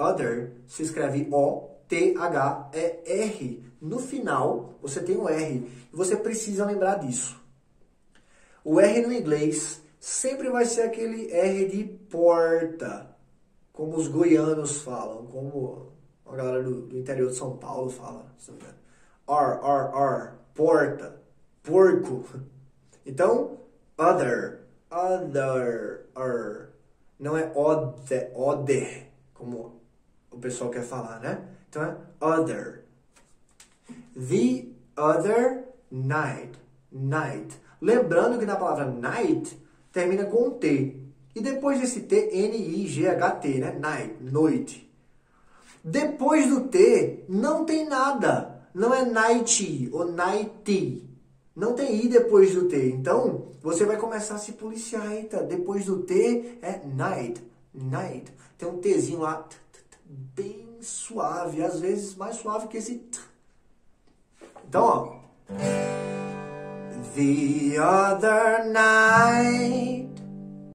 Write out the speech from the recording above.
Other se escreve O-T-H-E-R. No final, você tem um R. E você precisa lembrar disso. O R no inglês sempre vai ser aquele R de porta, como os goianos falam, como a galera do interior de São Paulo fala. R, R, R, porta, porco. Então, other, other, R. Não é other, other, como o pessoal quer falar, né? Então é other. The other night, night. Lembrando que na palavra night termina com um T. E depois desse T, N-I-G-H-T, né? Night, noite. Depois do T, não tem nada. Não é night ou night. Não tem I depois do T. Então, você vai começar a se policiar. Eita, depois do T é night, night. Tem um Tzinho lá, bem suave. Às vezes mais suave que esse T. Então, ó. The other night